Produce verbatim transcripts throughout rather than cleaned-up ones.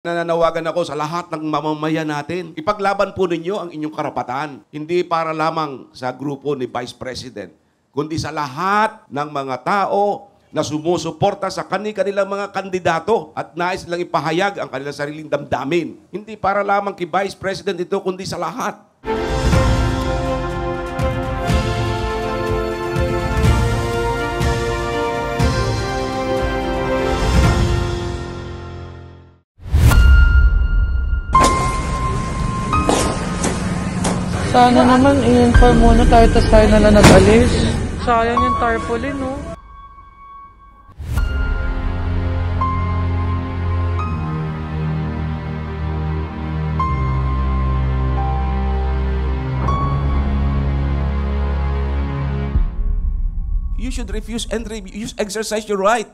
Nananawagan ako sa lahat ng mamamayan natin. Ipaglaban po ninyo ang inyong karapatan. Hindi para lamang sa grupo ni Vice President, kundi sa lahat ng mga tao na sumusuporta sa kani-kanilang mga kandidato at nais lang ipahayag ang kanilang sariling damdamin. Hindi para lamang kay Vice President ito, kundi sa lahat. Sana naman, i-inform muna tayo, tapos tayo nalang nag-alis. Sayang yung tarpaulin, no? You should refuse entry. You should exercise your right.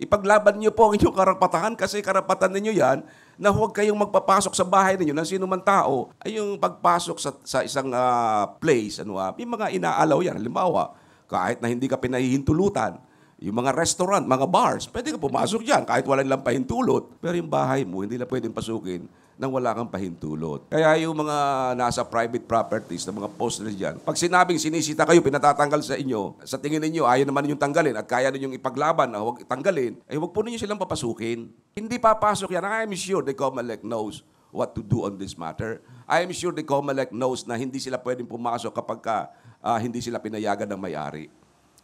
Ipaglaban niyo po ang inyong karapatan, kasi karapatan ninyo yan na huwag kayong magpapasok sa bahay ninyo ng sino man tao. Ay yung pagpasok sa, sa isang uh, place, ano, uh, yung mga inaalaw yan. Halimbawa, kahit na hindi ka pinahihintulutan, yung mga restaurant, mga bars, pwede ka pumasok dyan kahit wala nilang pahintulot. Pero yung bahay mo, hindi na pwedeng pasukin nang wala kang pahintulot. Kaya yung mga nasa private properties na mga postlers dyan, pag sinabing sinisita kayo, pinatatanggal sa inyo, sa tingin ninyo, ayaw naman ninyong tanggalin at kaya ninyong ipaglaban na huwag tanggalin, eh huwag po ninyo silang papasukin. Hindi papasok yan. I'm sure the COMELEC knows what to do on this matter. I'm sure the COMELEC knows na hindi sila pwedeng pumasok kapag ka, uh, hindi sila pinayagan ng may-ari.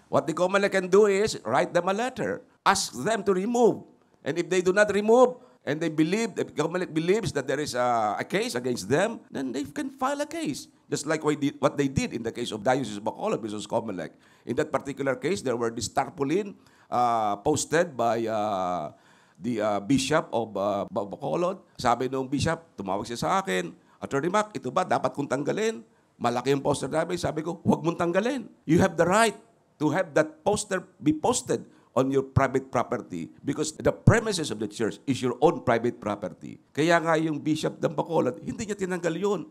What the COMELEC can do is write them a letter. Ask them to remove. And if they do not remove, and they believe, the COMELEC believes that there is a, a case against them, then they can file a case. Just like we did, what they did in the case of Diocese of Bacolod versus COMELEC. In that particular case, there were this tarpaulin uh, posted by uh, the uh, Bishop of uh, Bacolod. Sabi nung Bishop, tumawag siya sa akin, Attorney Mac, ito ba dapat kong tanggalin? Malaki yung poster namin. Sabi ko, huwag mong tanggalin. You have the right to have that poster be posted on your private property, because the premises of the church is your own private property. Kaya nga yung Bishop Dambacol, hindi niya tinanggal yun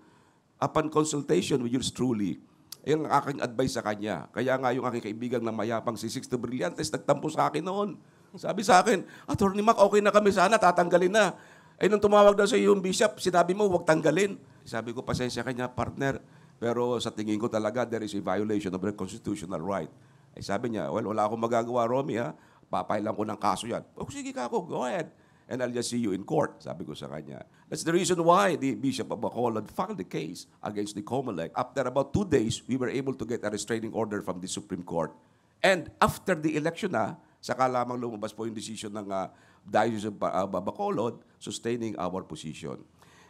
upon consultation with yours truly. Ayun ang aking advice sa kanya. Kaya nga yung aking kaibigan na mayapang si Sixto Brillantes nagtampo sa akin noon. Sabi sa akin, Attorney Mac, okay na kami sana, tatanggalin na. Ay nung tumawag daw sa iyo yung Bishop, sinabi mo, huwag tanggalin. Sabi ko, pasensya kanya, partner. Pero sa tingin ko talaga, there is a violation of the constitutional right. Ay sabi niya, well, wala akong magagawa, Romy, ha? Papailan ko ng kaso yan. O sige ka ako, go ahead. And I'll just see you in court, sabi ko sa kanya. That's the reason why the Bishop of Bacolod filed the case against the COMELEC. After about two days, we were able to get a restraining order from the Supreme Court. And after the election na, saka lamang lumabas po yung decision ng uh, Diocese of uh, Bacolod sustaining our position.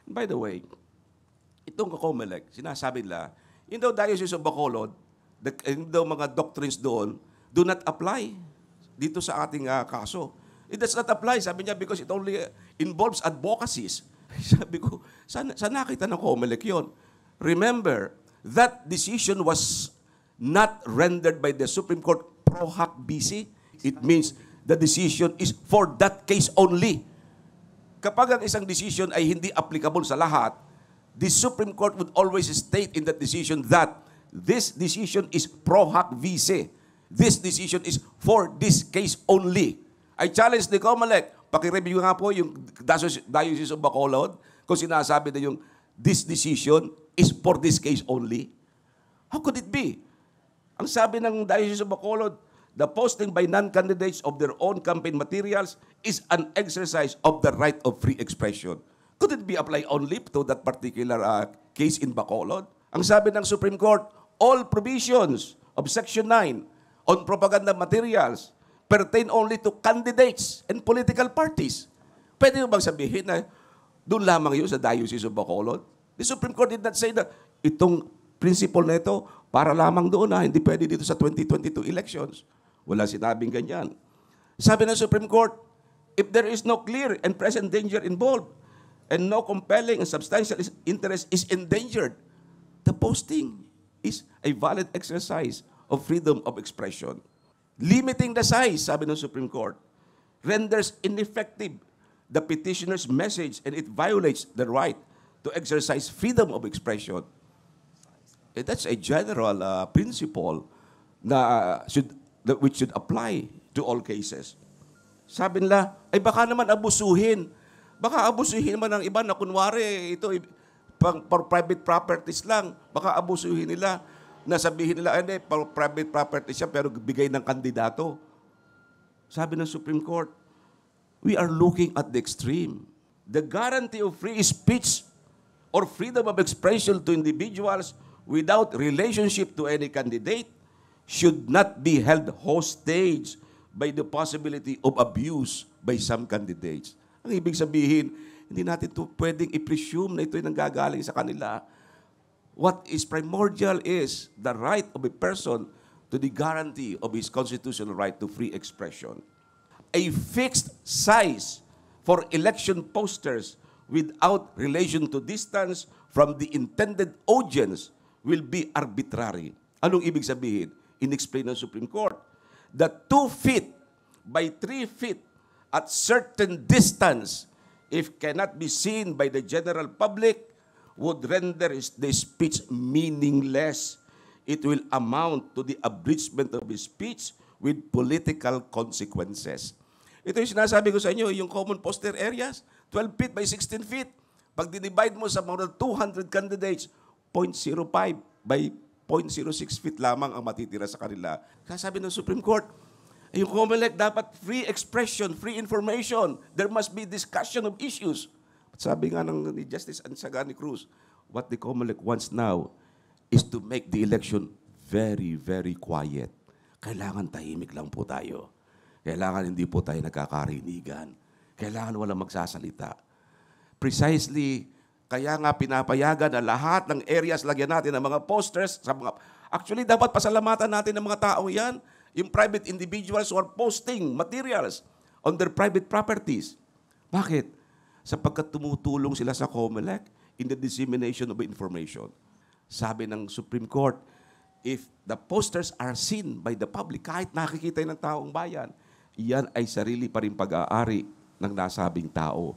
And by the way, itong COMELEC, sinasabi nila, in the Diocese of Bacolod, The, the mga doctrines doon do not apply dito sa ating uh, kaso. It does not apply, sabi niya, because it only involves advocacies. Sabi ko, saan, saan nakita ng COMELEC yun? Remember, that decision was not rendered by the Supreme Court pro hac vici. It means the decision is for that case only. Kapag ang isang decision ay hindi applicable sa lahat, the Supreme Court would always state in that decision that this decision is pro hac vici. This decision is for this case only. I challenge the COMELEC. Pakireview nga po yung Diocese of Bacolod kung sinasabi na yung this decision is for this case only. How could it be? Ang sabi ng Diocese of Bacolod, the posting by non-candidates of their own campaign materials is an exercise of the right of free expression. Could it be applied only to that particular uh, case in Bacolod? Ang sabi ng Supreme Court, all provisions of Section nine on propaganda materials pertain only to candidates and political parties. Pwede mo bang sabihin na doon lamang yun sa Diocese of Bacolod? The Supreme Court did not say that itong principle na ito para lamang doon na hindi pwede dito sa twenty twenty-two elections. Wala sinabing ganyan. Sabi ng Supreme Court, if there is no clear and present danger involved and no compelling and substantial interest is endangered, the posting is a valid exercise of freedom of expression. Limiting the size, sabi ng Supreme Court, renders ineffective the petitioner's message and it violates the right to exercise freedom of expression. And that's a general uh, principle na should, that which should apply to all cases. Sabi nila, ay baka naman abusuhin. Baka abusuhin man ng iba na kunwari, ito pang for private properties lang. Baka abusuhin nila na sabihin nila, hindi, for private properties siya pero bigay ng kandidato. Sabi ng Supreme Court, we are looking at the extreme. The guarantee of free speech or freedom of expression to individuals without relationship to any candidate should not be held hostage by the possibility of abuse by some candidates. Ang ibig sabihin, hindi natin ito pwedeng i-presume na ito'y nanggagaling sa kanila. What is primordial is the right of a person to the guarantee of his constitutional right to free expression. A fixed size for election posters without relation to distance from the intended audience will be arbitrary. Anong ibig sabihin? In-explain ng Supreme Court that two feet by three feet at certain distance, if cannot be seen by the general public, would render the speech meaningless. It will amount to the abridgment of his speech with political consequences. Ito yung sinasabi ko sa inyo, yung common poster areas, twelve feet by sixteen feet. Pag dinivide mo sa mga two hundred candidates, zero point zero five by zero point zero six feet lamang ang matitira sa kanila. Kasabi ng Supreme Court, yung COMELEC dapat free expression, free information. There must be discussion of issues. Sabi nga ng ni Justice Anzagani Cruz, what the COMELEC wants now is to make the election very, very quiet. Kailangan tahimik lang po tayo. Kailangan hindi po tayo nagkakarinigan. Kailangan walang magsasalita. Precisely, kaya nga pinapayagan na lahat ng areas lagyan natin ng mga posters. Sa mga, actually, dapat pasalamatan natin ng mga taong yan. Yung private individuals who are posting materials on their private properties. Bakit? Sapagkat tumutulong sila sa COMELEC in the dissemination of information. Sabi ng Supreme Court, if the posters are seen by the public, kahit nakikita ng taong bayan, iyan ay sarili pa rin pag-aari ng nasabing tao.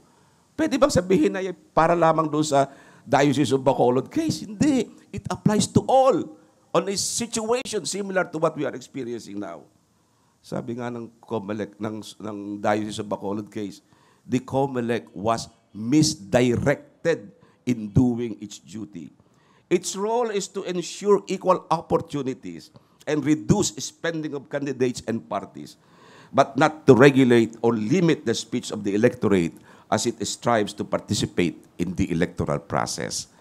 Pwede bang sabihin na para lamang doon sa Diocese of Bacolod case? Hindi. It applies to all. On a situation similar to what we are experiencing now. Sabi nga ng COMELEC, ng, ng Diocese of Bacolod case, the COMELEC was misdirected in doing its duty. Its role is to ensure equal opportunities and reduce spending of candidates and parties, but not to regulate or limit the speech of the electorate as it strives to participate in the electoral process.